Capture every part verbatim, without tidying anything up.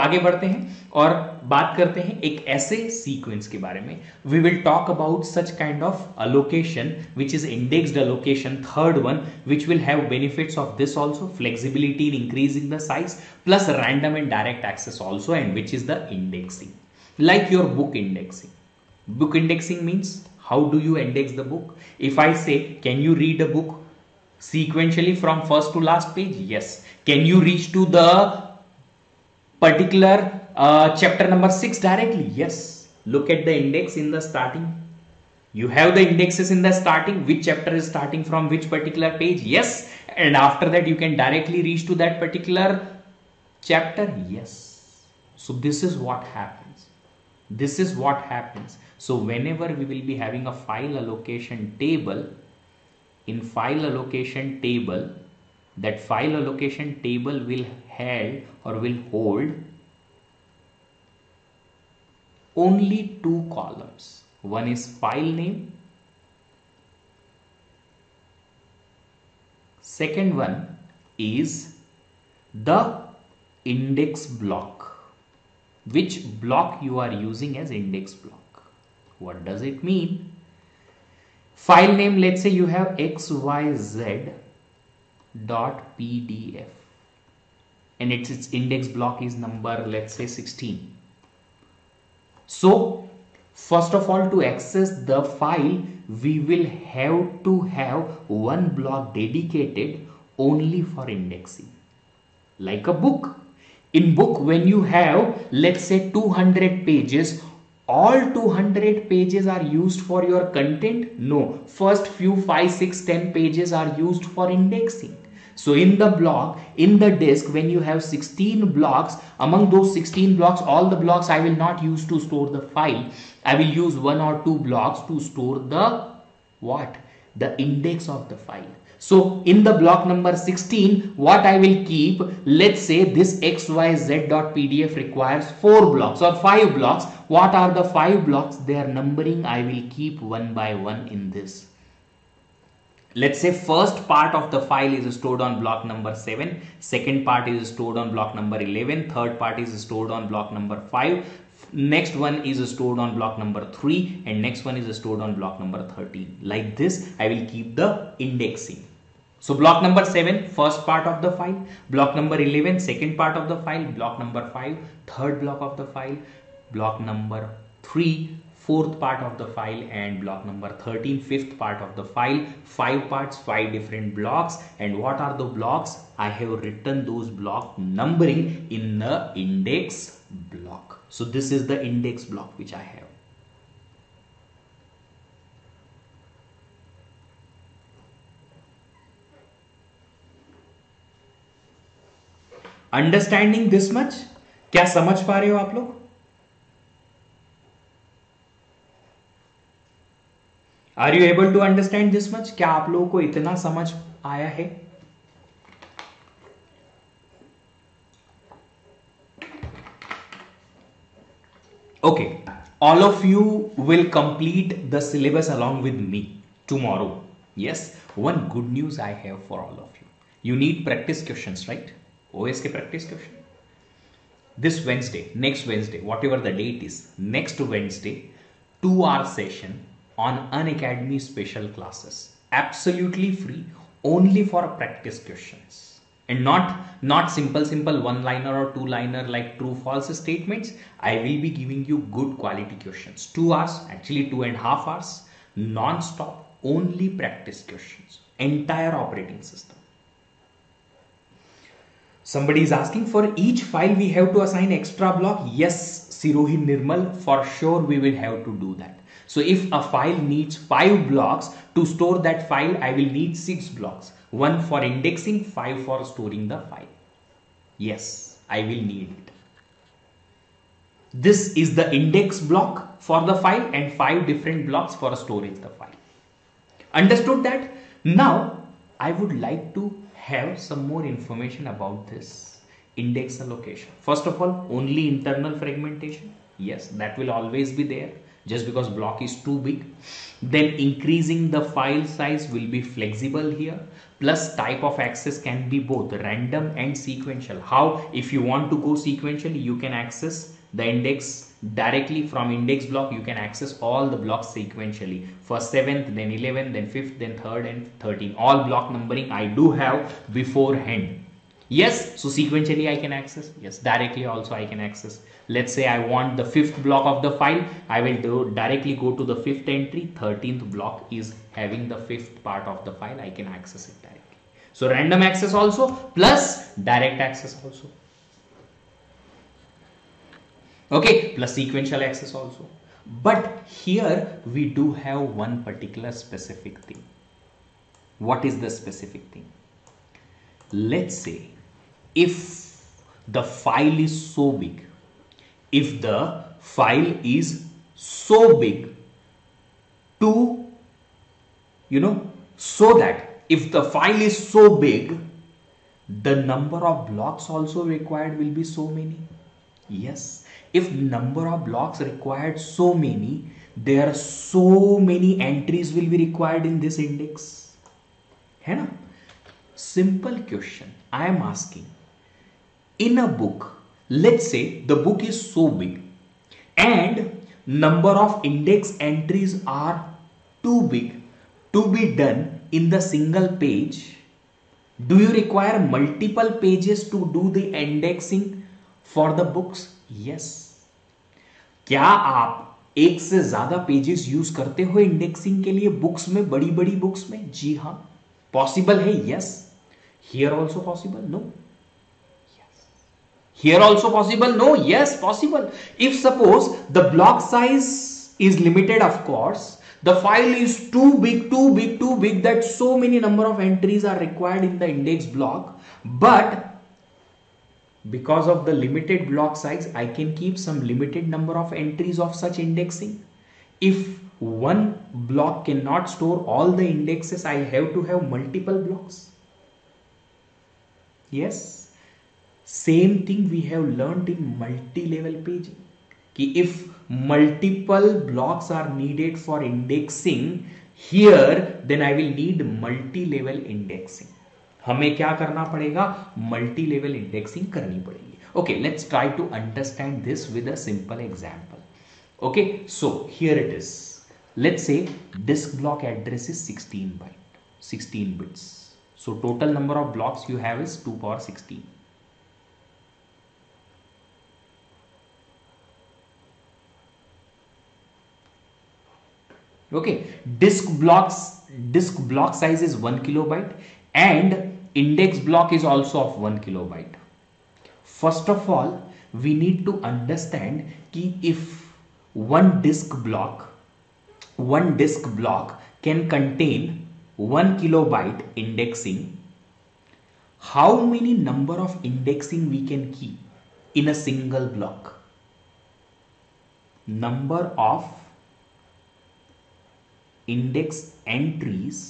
आगे बढ़ते हैं और बात करते हैं एक ऐसे सीक्वेंस के बारे में. We will talk about such kind of allocation which is indexed allocation, third one which will have benefits of this also, flexibility in increasing the size plus random and direct access also, and which is the indexing like your book indexing. Book indexing means how do you index the book. If I say can you read a book sequentially from first to last page, yes. Can you reach to the particular uh, chapter number six directly, yes. Look at the index in the starting. You have the indexes in the starting, which chapter is starting from which particular page, yes, and after that you can directly reach to that particular chapter, yes. So this is what happens, this is what happens. So whenever we will be having a file allocation table, in file allocation table that file allocation table will held or will hold only two columns. One is file name, second one is the index block, which block you are using as index block. What does it mean? File name, let's say you have X Y Z dot pdf and its, its index block is number, let's say sixteen. So first of all, to access the file we will have to have one block dedicated only for indexing, like a book. In book, when you have let's say two hundred pages, all two hundred pages are used for your content? No, first few five, six, ten pages are used for indexing. So in the block, in the disk, when you have sixteen blocks, among those sixteen blocks, all the blocks I will not use to store the file. I will use one or two blocks to store the what? The index of the file. So in the block number sixteen, what I will keep, let's say this X Y Z dot P D F requires four blocks or five blocks. What are the five blocks? Their numbering I will keep one by one in this. Let's say first part of the file is stored on block number seven, second part is stored on block number eleven, third part is stored on block number five, next one is stored on block number three, and next one is stored on block number thirteen. Like this I will keep the indexing. So block number seven, first part of the file, block number eleven, second part of the file, block number five, third block of the file, block number three, fourth part of the file, and block number thirteen, fifth part of the file. Five parts, five different blocks, and what are the blocks? I have written those block numbering in the index block. So this is the index block which I have. Understanding this much? क्या समझ पा रहे हो आप लोग? Are you able to understand this much? क्या आप लोगों को इतना समझ आया है? Okay, all of you will complete the syllabus along with me tomorrow. Yes, one good news I have for all of you. You need practice questions, right? O S K practice question. This Wednesday, next Wednesday, whatever the date is, next Wednesday to our session on Unacademy special classes, absolutely free, only for practice questions, and not not simple simple one liner or two liner like true false statements. I will be giving you good quality questions, two hours, actually two and a half hours non-stop, only practice questions, entire operating system. Somebody is asking, for each file we have to assign extra block. Yes, Sirohi Nirmal, for sure we will have to do that. So if a file needs five blocks, to store that file I will need six blocks, one for indexing, five for storing the file. Yes, I will need it. This is the index block for the file and five different blocks for storage the file. Understood that? Now I would like to have some more information about this index allocation. First of all, only internal fragmentation, yes, that will always be there. just because block is too big. Then increasing the file size will be flexible here. Plus type of access can be both random and sequential. How? If you want to go sequentially, you can access the index directly from index block. You can access all the blocks sequentially. First seventh, then eleventh, then fifth, then third and thirteen. All block numbering I do have beforehand. Yes, so sequentially I can access. Yes, directly also I can access. Let's say I want the fifth block of the file. I will do directly go to the fifth entry. thirteenth block is having the fifth part of the file. I can access it directly. So random access also plus direct access also. Okay, plus sequential access also. But here we do have one particular specific thing. What is the specific thing? Let's say if the file is so big, if the file is so big to, you know, so that if the file is so big, the number of blocks also required will be so many. Yes, if number of blocks required so many, there are so many entries will be required in this index. Hai na? Simple question I am asking. In a book, let's say the book is so big and number of index entries are too big to be done in the single page. Do you require multiple pages to do the indexing for the books? Yes. क्या आप एक से ज्यादा pages use करते हो indexing के लिए books में, बड़ी बड़ी बुक्स में? जी हाँ. Possible है? Yes. Here also possible? No. Yes. Here also possible? No. Yes, possible. If suppose the block size is limited, of course, the file is too big, too big, too big that so many number of entries are required in the index block. But because of the limited block size, I can keep some limited number of entries of such indexing. If one block cannot store all the indexes, I have to have multiple blocks. Yes, same thing we have learned in multi-level paging. If multiple blocks are needed for indexing here, then I will need multi-level indexing. हमें क्या करना पड़ेगा? Multi-level indexing करनी पड़ेगी. Okay, let's try to understand this with a simple example. Okay, so here it is. Let's say disk block address is sixteen byte, sixteen bits. So total number of blocks you have is two power sixteen. Okay, disk blocks, disk block size is one kilobyte and index block is also of one kilobyte. First of all, we need to understand ki if one disk block One disk block can contain one kilobyte indexing, how many number of indexing we can keep in a single block? Number of index entries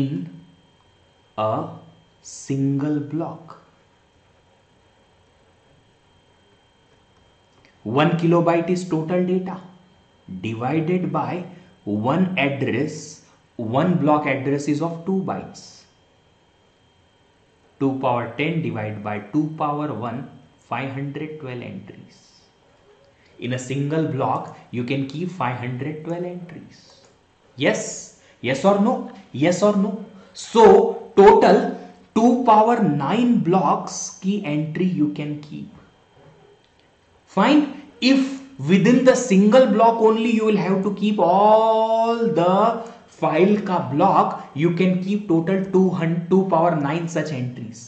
in a single block. one kilobyte is total data divided by one address. One block address is of two bytes. two power ten divided by two power one, five hundred twelve entries. In a single block, you can keep five hundred twelve entries. Yes? Yes or no? Yes or no? So, total two power nine blocks ki entry you can keep. Fine. If within the single block only you will have to keep all the file ka block, you can keep total two power nine such entries.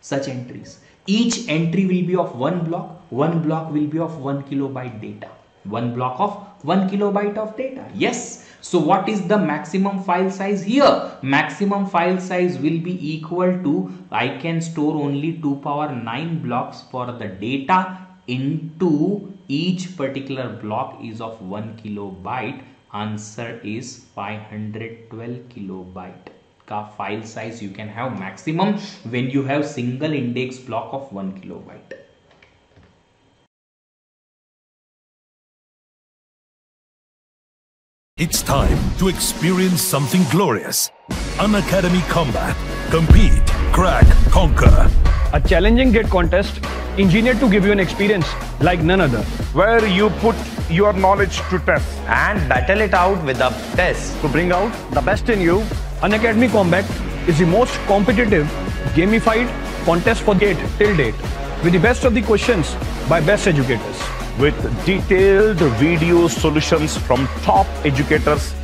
Such entries. Each entry will be of one block. One block will be of one kilobyte data. One block of one kilobyte of data. Yes. So what is the maximum file size here? Maximum file size will be equal to, I can store only two power nine blocks for the data into each particular block is of one kilobyte. Answer is five hundred twelve kilobyte ka file size you can have maximum when you have single index block of one kilobyte. It's time to experience something glorious. Unacademy Combat. Compete, crack, conquer. A challenging GATE contest engineered to give you an experience like none other, where you put your knowledge to test and battle it out with a test to bring out the best in you. Unacademy Combat is the most competitive, gamified contest for GATE till date, with the best of the questions by best educators, with detailed video solutions from top educators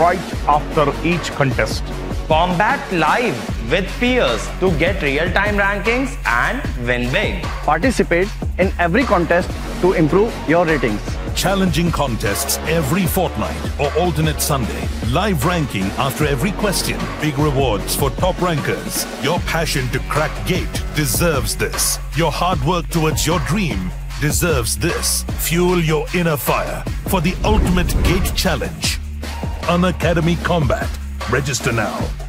right after each contest. Combat live with peers to get real-time rankings and win big. Participate in every contest to improve your ratings. Challenging contests every fortnight or alternate Sunday. Live ranking after every question. Big rewards for top rankers. Your passion to crack GATE deserves this. Your hard work towards your dream deserves this. Fuel your inner fire for the ultimate GATE challenge. Unacademy Combat. Register now.